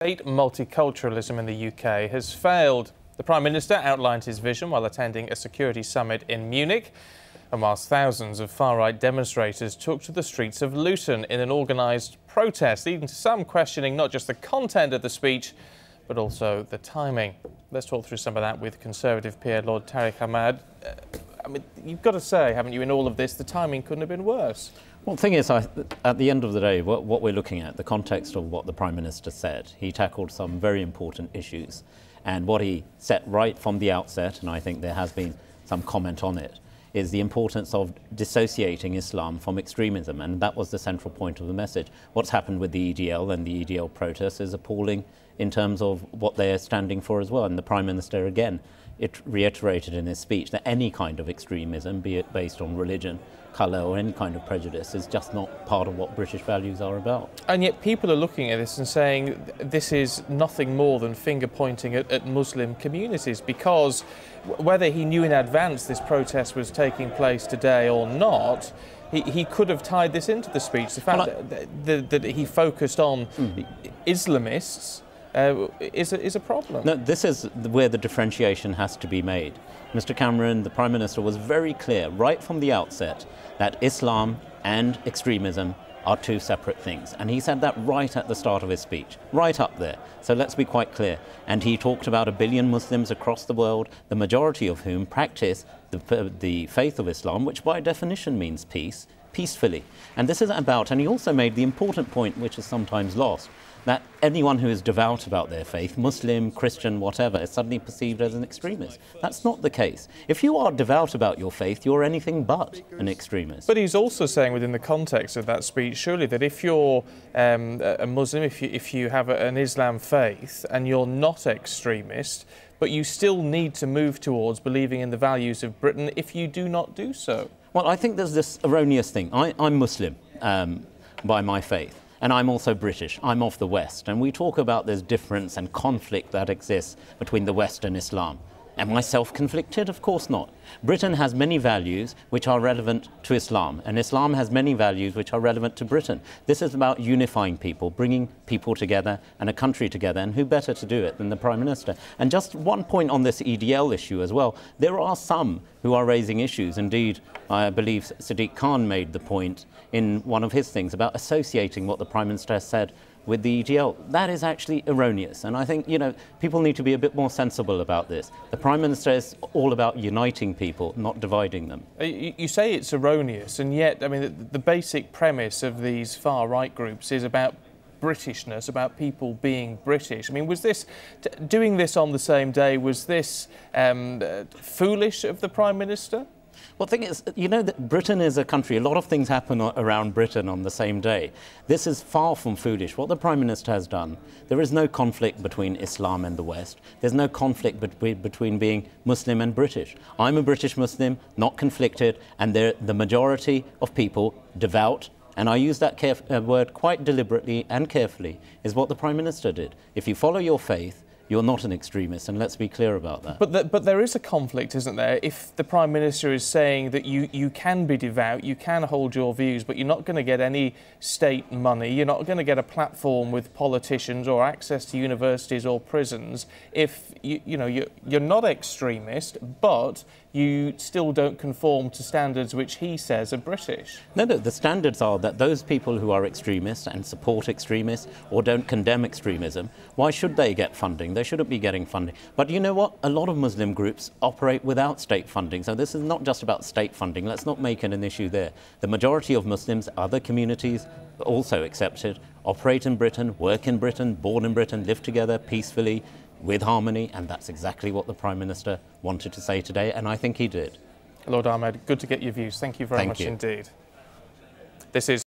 State multiculturalism in the UK has failed. The Prime Minister outlined his vision while attending a security summit in Munich. And whilst thousands of far-right demonstrators took to the streets of Luton in an organised protest, leading to some questioning not just the content of the speech, but also the timing. Let's talk through some of that with Conservative peer Lord Tariq Ahmad. I mean, you've got to say, haven't you, in all of this, the timing couldn't have been worse. Well, the thing is, at the end of the day, what we're looking at, the context of what the Prime Minister said, he tackled some very important issues. And what he set right from the outset, and I think there has been some comment on it, is the importance of dissociating Islam from extremism. And that was the central point of the message. What's happened with the EDL and the EDL protests is appalling in terms of what they're standing for as well. And the Prime Minister, again, it reiterated in his speech that any kind of extremism, be it based on religion, colour or any kind of prejudice, is just not part of what British values are about. And yet people are looking at this and saying this is nothing more than finger-pointing at Muslim communities, because whether he knew in advance this protest was taking place today or not, he could have tied this into the speech. The fact that he focused on Islamists is a problem. No, this is where the differentiation has to be made. Mr. Cameron, the Prime Minister, was very clear right from the outset that Islam and extremism are two separate things. And he said that right at the start of his speech, right up there. So let's be quite clear. And he talked about 1 billion Muslims across the world, the majority of whom practice the faith of Islam, which by definition means peace, peacefully. And this is about, and he also made the important point, which is sometimes lost, that anyone who is devout about their faith, Muslim, Christian, whatever, is suddenly perceived as an extremist. That's not the case. If you are devout about your faith, you're anything but an extremist. But he's also saying within the context of that speech, surely, that if you're a Muslim, if you have an Islam faith and you're not extremist, but you still need to move towards believing in the values of Britain if you do not do so. Well, I think there's this erroneous thing. I'm Muslim by my faith. And I'm also British, I'm of the West, and we talk about this difference and conflict that exists between the West and Islam. Am I self-conflicted? Of course not. Britain has many values which are relevant to Islam, and Islam has many values which are relevant to Britain. This is about unifying people, bringing people together and a country together, and who better to do it than the Prime Minister? And just one point on this EDL issue as well. There are some who are raising issues. Indeed, I believe Sadiq Khan made the point in one of his things about associating what the Prime Minister said with the EDL. That is actually erroneous, and I think, you know, people need to be a bit more sensible about this. The Prime Minister is all about uniting people, not dividing them. You say it's erroneous, and yet, I mean, the basic premise of these far-right groups is about Britishness, about people being British. I mean, was this, doing this on the same day, was this foolish of the Prime Minister? Well, the thing is, you know, that Britain is a country. A lot of things happen around Britain on the same day. This is far from foolish. What the Prime Minister has done, there is no conflict between Islam and the West. There's no conflict between being Muslim and British. I'm a British Muslim, not conflicted, and the majority of people, devout, and I use that word quite deliberately and carefully, is what the Prime Minister did. If you follow your faith, you're not an extremist, and let's be clear about that. But there is a conflict, isn't there, if the Prime Minister is saying that you can be devout, you can hold your views, but you're not going to get any state money, you're not going to get a platform with politicians or access to universities or prisons if, you're not extremist, but you still don't conform to standards which he says are British. No, the standards are that those people who are extremists and support extremists or don't condemn extremism, why should they get funding? They shouldn't be getting funding. But you know what? A lot of Muslim groups operate without state funding. So this is not just about state funding. Let's not make it an issue there. The majority of Muslims, other communities also accepted, operate in Britain, work in Britain, born in Britain, live together peacefully, with harmony, and that's exactly what the Prime Minister wanted to say today, and I think he did. Lord Ahmed, good to get your views. Thank you very much indeed. This is